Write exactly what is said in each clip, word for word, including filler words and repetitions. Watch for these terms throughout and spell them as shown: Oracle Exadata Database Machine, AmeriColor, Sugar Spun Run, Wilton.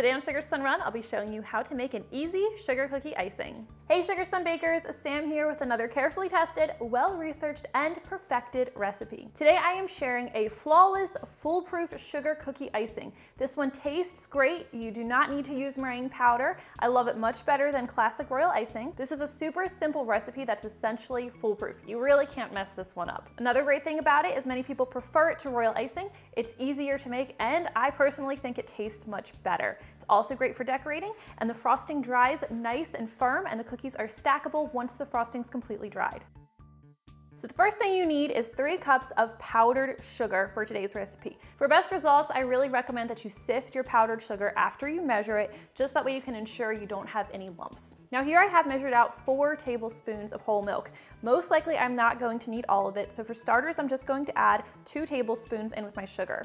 Today on Sugar Spun Run, I'll be showing you how to make an easy sugar cookie icing. Hey Sugar Spun Bakers, Sam here with another carefully tested, well-researched, and perfected recipe. Today I am sharing a flawless, foolproof sugar cookie icing. This one tastes great, you do not need to use meringue powder. I love it much better than classic royal icing. This is a super simple recipe that's essentially foolproof. You really can't mess this one up. Another great thing about it is many people prefer it to royal icing. It's easier to make, and I personally think it tastes much better. It's also great for decorating, and the frosting dries nice and firm, and the cookies are stackable once the frosting's completely dried. So the first thing you need is three cups of powdered sugar for today's recipe. For best results, I really recommend that you sift your powdered sugar after you measure it, just that way you can ensure you don't have any lumps. Now here I have measured out four tablespoons of whole milk. Most likely I'm not going to need all of it, so for starters I'm just going to add two tablespoons in with my sugar.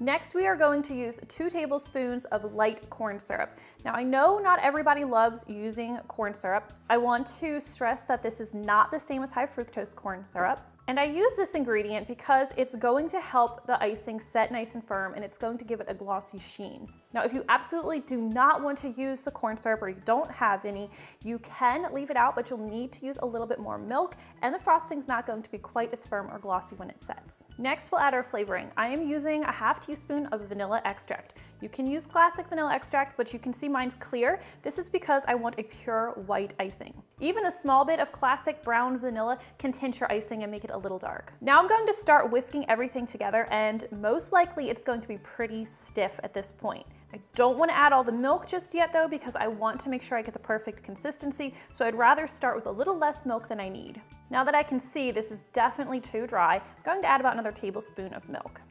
Next, we are going to use two tablespoons of light corn syrup. Now, I know not everybody loves using corn syrup. I want to stress that this is not the same as high fructose corn syrup. And I use this ingredient because it's going to help the icing set nice and firm, and it's going to give it a glossy sheen. Now, if you absolutely do not want to use the corn syrup or you don't have any, you can leave it out, but you'll need to use a little bit more milk, and the frosting's not going to be quite as firm or glossy when it sets. Next, we'll add our flavoring. I am using a half teaspoon of vanilla extract. You can use classic vanilla extract, but you can see mine's clear. This is because I want a pure white icing. Even a small bit of classic brown vanilla can tint your icing and make it a little dark. Now I'm going to start whisking everything together, and most likely it's going to be pretty stiff at this point. I don't want to add all the milk just yet though, because I want to make sure I get the perfect consistency, so I'd rather start with a little less milk than I need. Now that I can see this is definitely too dry, I'm going to add about another tablespoon of milk.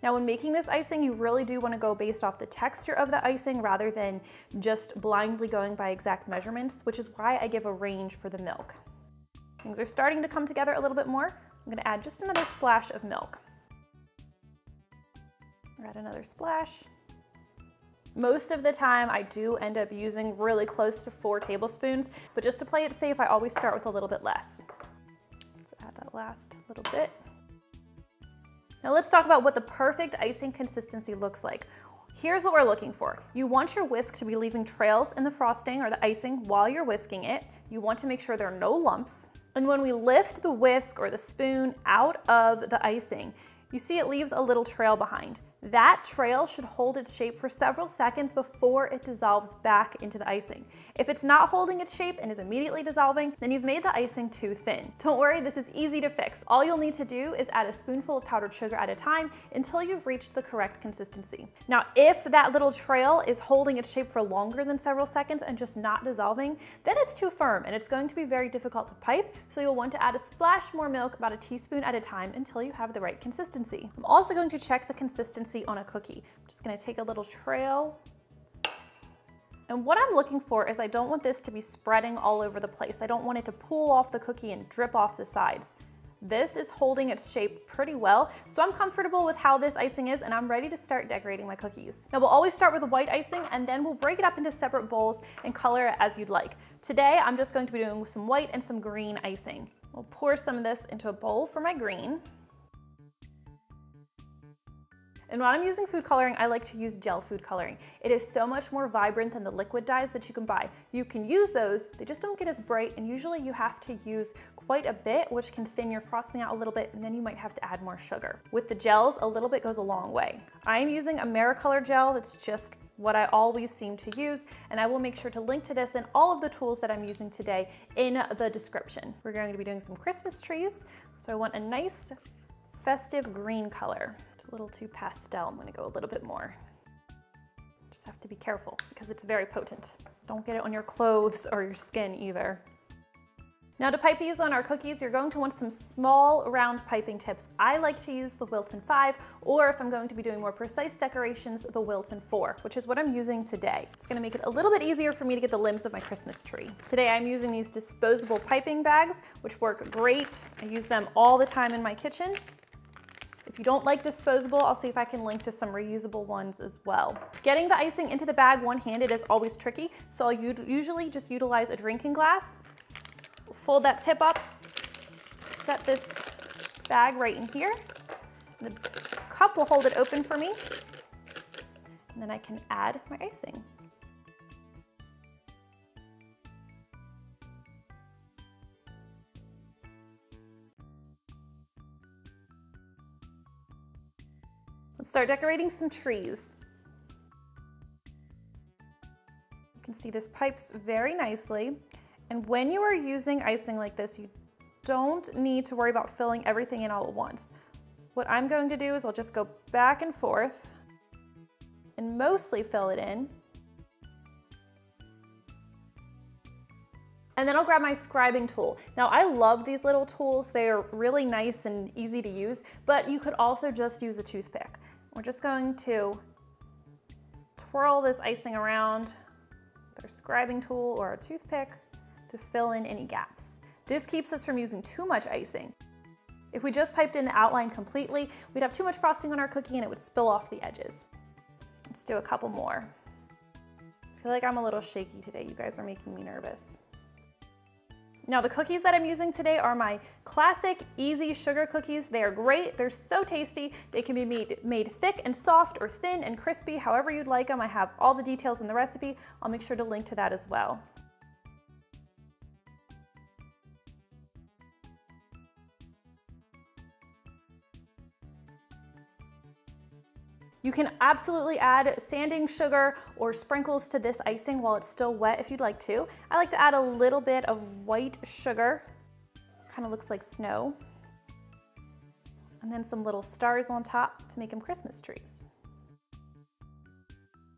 Now when making this icing, you really do want to go based off the texture of the icing rather than just blindly going by exact measurements, which is why I give a range for the milk. Things are starting to come together a little bit more. I'm gonna add just another splash of milk. Add another splash. Most of the time I do end up using really close to four tablespoons, but just to play it safe, I always start with a little bit less. Let's add that last little bit. Now let's talk about what the perfect icing consistency looks like. Here's what we're looking for. You want your whisk to be leaving trails in the frosting or the icing while you're whisking it. You want to make sure there are no lumps. And when we lift the whisk or the spoon out of the icing, you see it leaves a little trail behind. That trail should hold its shape for several seconds before it dissolves back into the icing. If it's not holding its shape and is immediately dissolving, then you've made the icing too thin. Don't worry, this is easy to fix. All you'll need to do is add a spoonful of powdered sugar at a time until you've reached the correct consistency. Now, if that little trail is holding its shape for longer than several seconds and just not dissolving, then it's too firm and it's going to be very difficult to pipe, so you'll want to add a splash more milk, about a teaspoon at a time, until you have the right consistency. I'm also going to check the consistency on a cookie. I'm just going to take a little trail. And what I'm looking for is I don't want this to be spreading all over the place. I don't want it to pull off the cookie and drip off the sides. This is holding its shape pretty well, so I'm comfortable with how this icing is, and I'm ready to start decorating my cookies. Now we'll always start with the white icing, and then we'll break it up into separate bowls and color it as you'd like. Today I'm just going to be doing some white and some green icing. I'll pour some of this into a bowl for my green. And when I'm using food coloring, I like to use gel food coloring. It is so much more vibrant than the liquid dyes that you can buy. You can use those, they just don't get as bright, and usually you have to use quite a bit, which can thin your frosting out a little bit, and then you might have to add more sugar. With the gels, a little bit goes a long way. I'm using AmeriColor gel, that's just what I always seem to use, and I will make sure to link to this and all of the tools that I'm using today in the description. We're going to be doing some Christmas trees, so I want a nice festive green color. A little too pastel, I'm gonna go a little bit more. Just have to be careful because it's very potent. Don't get it on your clothes or your skin either. Now to pipe these on our cookies, you're going to want some small round piping tips. I like to use the Wilton five, or if I'm going to be doing more precise decorations, the Wilton four, which is what I'm using today. It's gonna make it a little bit easier for me to get the limbs of my Christmas tree. Today I'm using these disposable piping bags, which work great. I use them all the time in my kitchen. If you don't like disposable, I'll see if I can link to some reusable ones as well. Getting the icing into the bag one-handed is always tricky, so I'll usually just utilize a drinking glass. Fold that tip up, set this bag right in here. The cup will hold it open for me, and then I can add my icing. Let's start decorating some trees. You can see this pipes very nicely. And when you are using icing like this, you don't need to worry about filling everything in all at once. What I'm going to do is I'll just go back and forth and mostly fill it in. And then I'll grab my scribing tool. Now I love these little tools. They are really nice and easy to use, but you could also just use a toothpick. We're just going to twirl this icing around with our scribing tool or our toothpick to fill in any gaps. This keeps us from using too much icing. If we just piped in the outline completely, we'd have too much frosting on our cookie and it would spill off the edges. Let's do a couple more. I feel like I'm a little shaky today. You guys are making me nervous. Now the cookies that I'm using today are my classic easy sugar cookies. They are great. They're so tasty. They can be made, made thick and soft or thin and crispy, however you'd like them. I have all the details in the recipe. I'll make sure to link to that as well. You can absolutely add sanding sugar or sprinkles to this icing while it's still wet if you'd like to. I like to add a little bit of white sugar. Kind of looks like snow. And then some little stars on top to make them Christmas trees.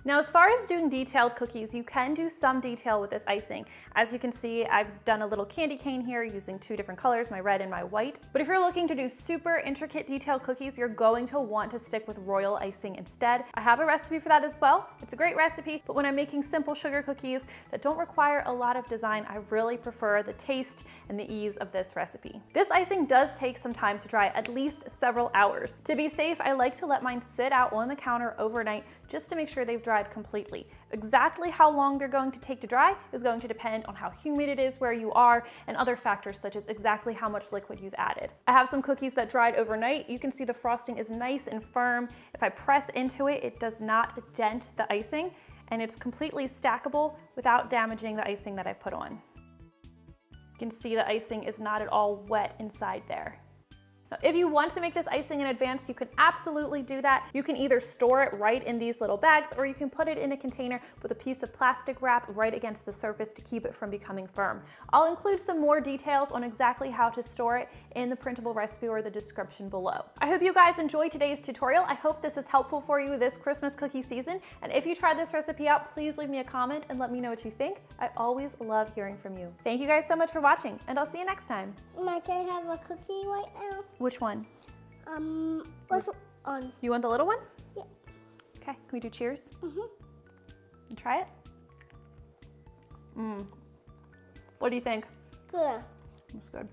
Now, as far as doing detailed cookies, you can do some detail with this icing. As you can see, I've done a little candy cane here using two different colors, my red and my white. But if you're looking to do super intricate detailed cookies, you're going to want to stick with royal icing instead. I have a recipe for that as well. It's a great recipe, but when I'm making simple sugar cookies that don't require a lot of design, I really prefer the taste and the ease of this recipe. This icing does take some time to dry, at least several hours. To be safe, I like to let mine sit out on the counter overnight just to make sure they've dried completely. Exactly how long they're going to take to dry is going to depend on how humid it is where you are and other factors such as exactly how much liquid you've added. I have some cookies that dried overnight. You can see the frosting is nice and firm. If I press into it, it does not dent the icing and it's completely stackable without damaging the icing that I put on. You can see the icing is not at all wet inside there. If you want to make this icing in advance, you can absolutely do that. You can either store it right in these little bags or you can put it in a container with a piece of plastic wrap right against the surface to keep it from becoming firm. I'll include some more details on exactly how to store it in the printable recipe or the description below. I hope you guys enjoyed today's tutorial. I hope this is helpful for you this Christmas cookie season. And if you tried this recipe out, please leave me a comment and let me know what you think. I always love hearing from you. Thank you guys so much for watching and I'll see you next time. Mom, can I have a cookie right now? Which one? Um, what's on? You want the little one? Yeah. Okay, can we do cheers? Mm-hmm. And try it? Mmm. What do you think? Good. It's good.